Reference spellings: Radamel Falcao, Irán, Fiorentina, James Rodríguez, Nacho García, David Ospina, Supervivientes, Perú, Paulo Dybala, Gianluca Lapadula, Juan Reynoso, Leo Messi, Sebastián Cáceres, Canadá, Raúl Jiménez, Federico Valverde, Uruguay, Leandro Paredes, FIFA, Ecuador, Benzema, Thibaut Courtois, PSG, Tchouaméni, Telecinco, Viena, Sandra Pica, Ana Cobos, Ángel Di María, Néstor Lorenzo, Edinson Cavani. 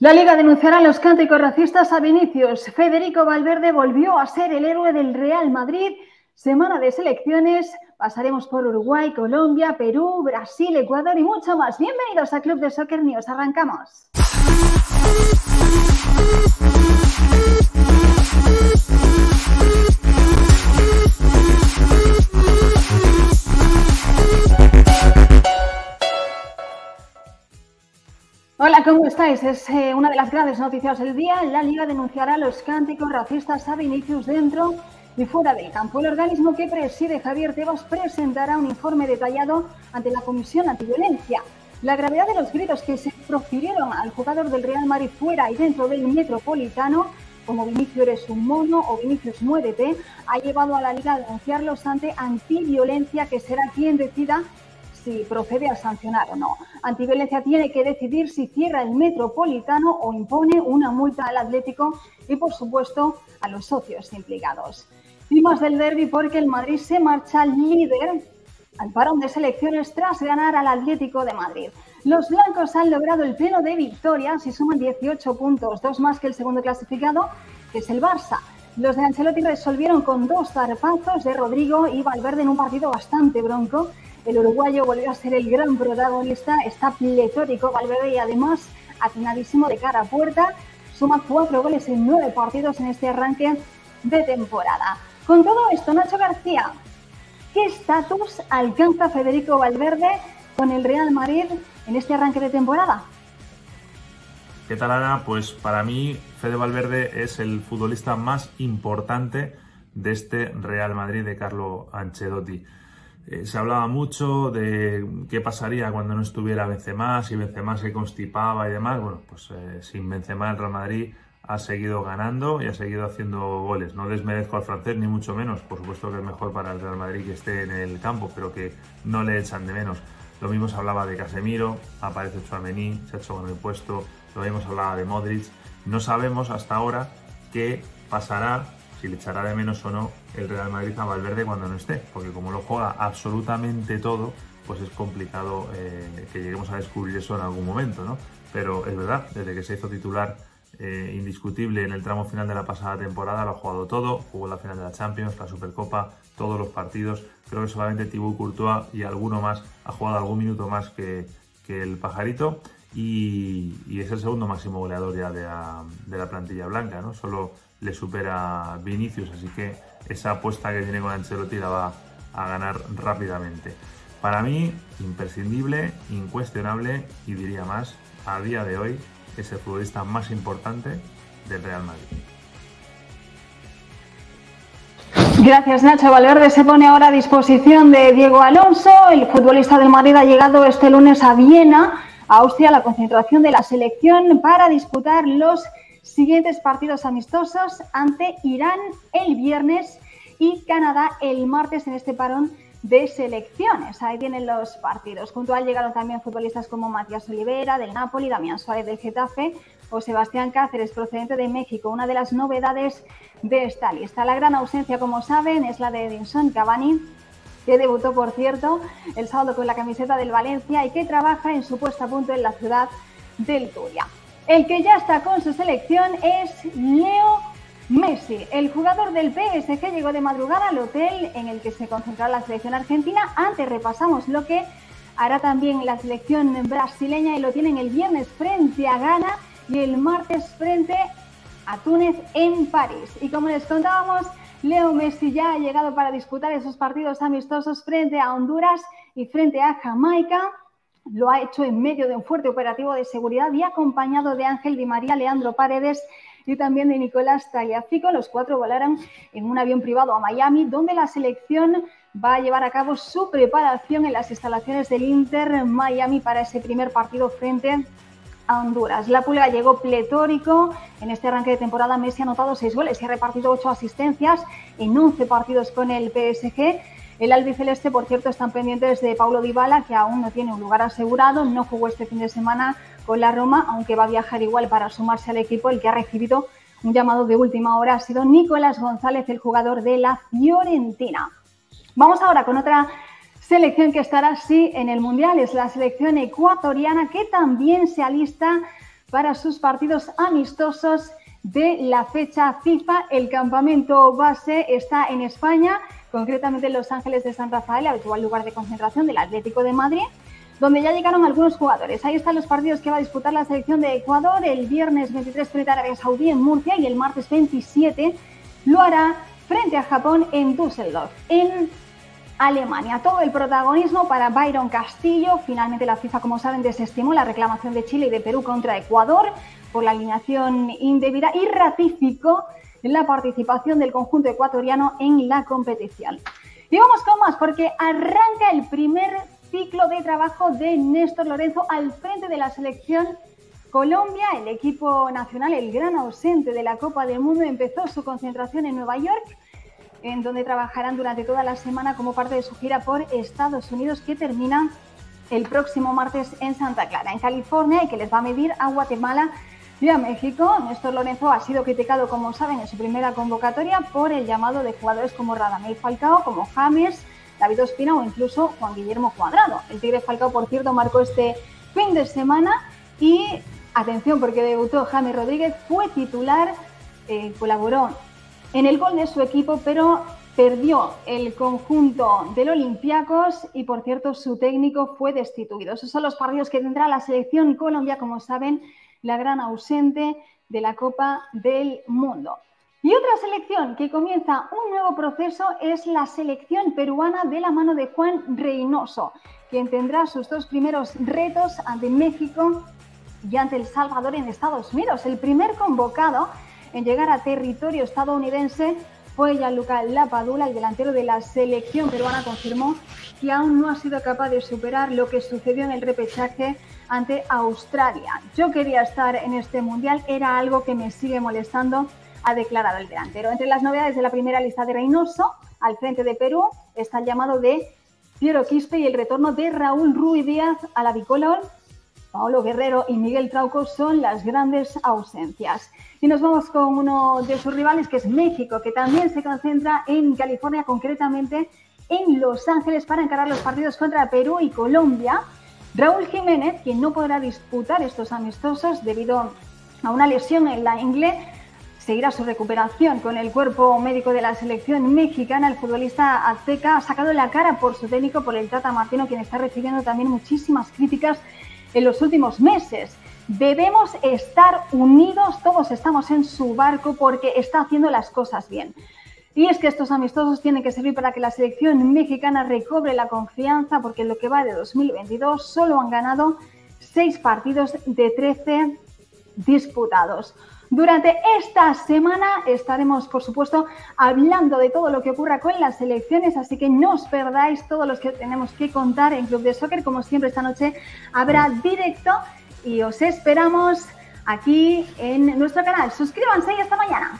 La Liga denunciará los cánticos racistas a Vinicius. Federico Valverde volvió a ser el héroe del Real Madrid. Semana de selecciones. Pasaremos por Uruguay, Colombia, Perú, Brasil, Ecuador y mucho más. Bienvenidos a Club de Soccer News. Arrancamos. Hola, ¿cómo estáis? Es una de las grandes noticias del día. La Liga denunciará los cánticos racistas a Vinicius dentro y fuera del campo. El organismo que preside Javier Tebas presentará un informe detallado ante la Comisión Antiviolencia. La gravedad de los gritos que se profirieron al jugador del Real Madrid fuera y dentro del Metropolitano, como Vinicius eres un mono o Vinicius muévete, ha llevado a la Liga a denunciarlos ante Antiviolencia, que será quien decida si procede a sancionar o no. Antiviolencia tiene que decidir si cierra el Metropolitano o impone una multa al Atlético y, por supuesto, a los socios implicados. Y más del derbi, porque el Madrid se marcha líder al parón de selecciones tras ganar al Atlético de Madrid. Los blancos han logrado el pleno de victorias y suman 18 puntos, 2 más que el segundo clasificado, que es el Barça. Los de Ancelotti resolvieron con 2 zarpazos de Rodrigo y Valverde en un partido bastante bronco. El uruguayo volvió a ser el gran protagonista, está pletórico Valverde y además atinadísimo de cara a puerta. Suma 4 goles en 9 partidos en este arranque de temporada. Con todo esto, Nacho García, ¿qué estatus alcanza Federico Valverde con el Real Madrid en este arranque de temporada? ¿Qué tal, Ana? Pues para mí, Fede Valverde es el futbolista más importante de este Real Madrid de Carlo Ancelotti. Se hablaba mucho de qué pasaría cuando no estuviera Benzema, si Benzema se constipaba y demás. Bueno, pues sin Benzema el Real Madrid ha seguido ganando y ha seguido haciendo goles. No desmerezco al francés, ni mucho menos. Por supuesto que es mejor para el Real Madrid que esté en el campo, pero que no le echan de menos. Lo mismo se hablaba de Casemiro, aparece Tchouaméni, se ha hecho con el puesto. Lo mismo se hablaba de Modric. No sabemos hasta ahora qué pasará, si le echará de menos o no el Real Madrid a Valverde cuando no esté, porque como lo juega absolutamente todo, pues es complicado que lleguemos a descubrir eso en algún momento, ¿no? Pero es verdad, desde que se hizo titular indiscutible en el tramo final de la pasada temporada, lo ha jugado todo, jugó la final de la Champions, la Supercopa, todos los partidos. Creo que solamente Thibaut Courtois y alguno más ha jugado algún minuto más que el pajarito, y es el segundo máximo goleador ya de la plantilla blanca, ¿no? Solo le supera Vinicius, así que esa apuesta que tiene con Ancelotti la va a ganar rápidamente. Para mí, imprescindible, incuestionable y diría más, a día de hoy es el futbolista más importante del Real Madrid. Gracias, Nacho. Valverde se pone ahora a disposición de Diego Alonso. El futbolista del Madrid ha llegado este lunes a Viena, a Austria, a la concentración de la selección para disputar los siguientes partidos amistosos ante Irán el viernes y Canadá el martes en este parón de selecciones. Ahí vienen los partidos. Junto a él llegaron también futbolistas como Matías Olivera del Napoli, Damián Suárez del Getafe o Sebastián Cáceres procedente de México, una de las novedades de esta lista. La gran ausencia, como saben, es la de Edinson Cavani, que debutó, por cierto, el sábado con la camiseta del Valencia y que trabaja en su puesta a punto en la ciudad del Turia. El que ya está con su selección es Leo Messi. El jugador del PSG llegó de madrugada al hotel en el que se concentrará la selección argentina. Antes repasamos lo que hará también la selección brasileña, y lo tienen el viernes frente a Ghana y el martes frente a Túnez en París. Y como les contábamos, Leo Messi ya ha llegado para disputar esos partidos amistosos frente a Honduras y frente a Jamaica. Lo ha hecho en medio de un fuerte operativo de seguridad y acompañado de Ángel Di María, Leandro Paredes y también de Nicolás Tagliafico. Los 4 volaron en un avión privado a Miami, donde la selección va a llevar a cabo su preparación en las instalaciones del Inter Miami para ese primer partido frente a Honduras. La Pulga llegó pletórico. En este arranque de temporada Messi ha anotado 6 goles y ha repartido 8 asistencias en 11 partidos con el PSG. El albiceleste, por cierto, están pendientes de Paulo Dybala, que aún no tiene un lugar asegurado. No jugó este fin de semana con la Roma, aunque va a viajar igual para sumarse al equipo. El que ha recibido un llamado de última hora ha sido Nicolás González, el jugador de la Fiorentina. Vamos ahora con otra selección que estará sí en el Mundial. Es la selección ecuatoriana, que también se alista para sus partidos amistosos de la fecha FIFA. El campamento base está en España, concretamente en Los Ángeles de San Rafael, habitual lugar de concentración del Atlético de Madrid, donde ya llegaron algunos jugadores. Ahí están los partidos que va a disputar la selección de Ecuador. El viernes 23 frente a Arabia Saudí en Murcia, y el martes 27 lo hará frente a Japón en Düsseldorf, en Alemania. Todo el protagonismo para Byron Castillo. Finalmente la FIFA, como saben, desestimó la reclamación de Chile y de Perú contra Ecuador por la alineación indebida y ratificó la participación del conjunto ecuatoriano en la competición. Y vamos con más, porque arranca el primer ciclo de trabajo de Néstor Lorenzo al frente de la selección Colombia. El equipo nacional, el gran ausente de la Copa del Mundo, empezó su concentración en Nueva York, en donde trabajarán durante toda la semana como parte de su gira por Estados Unidos, que termina el próximo martes en Santa Clara, en California, y que les va a medir a Guatemala y a México. Néstor Lorenzo ha sido criticado, como saben, en su primera convocatoria por el llamado de jugadores como Radamel Falcao, como James, David Ospina o incluso Juan Guillermo Cuadrado. El Tigre Falcao, por cierto, marcó este fin de semana y, atención, porque debutó James Rodríguez, fue titular, colaboró en el gol de su equipo, pero perdió el conjunto del Olympiacos y, por cierto, su técnico fue destituido. Esos son los partidos que tendrá la selección Colombia, como saben, la gran ausente de la Copa del Mundo. Y otra selección que comienza un nuevo proceso es la selección peruana, de la mano de Juan Reynoso, quien tendrá sus dos primeros retos ante México y ante El Salvador en Estados Unidos. El primer convocado en llegar a territorio estadounidense fue Gianluca Lapadula. El delantero de la selección peruana confirmó que aún no ha sido capaz de superar lo que sucedió en el repechaje ante Australia. Yo quería estar en este mundial, era algo que me sigue molestando, ha declarado el delantero. Entre las novedades de la primera lista de Reynoso al frente de Perú está el llamado de Piero Quispe y el retorno de Raúl Ruiz Díaz a la bicolor. Paolo Guerrero y Miguel Trauco son las grandes ausencias. Y nos vamos con uno de sus rivales, que es México, que también se concentra en California, concretamente en Los Ángeles, para encarar los partidos contra Perú y Colombia. Raúl Jiménez, quien no podrá disputar estos amistosos debido a una lesión en la ingle, seguirá su recuperación con el cuerpo médico de la selección mexicana. El futbolista azteca ha sacado la cara por su técnico, por el Tata Martino, quien está recibiendo también muchísimas críticas en los últimos meses. Debemos estar unidos, todos estamos en su barco, porque está haciendo las cosas bien. Y es que estos amistosos tienen que servir para que la selección mexicana recobre la confianza, porque en lo que va de 2022 solo han ganado 6 partidos de 13 disputados. Durante esta semana estaremos, por supuesto, hablando de todo lo que ocurra con las selecciones, así que no os perdáis todos los que tenemos que contar en Club de Soccer. Como siempre, esta noche habrá directo y os esperamos aquí en nuestro canal. Suscríbanse y hasta mañana.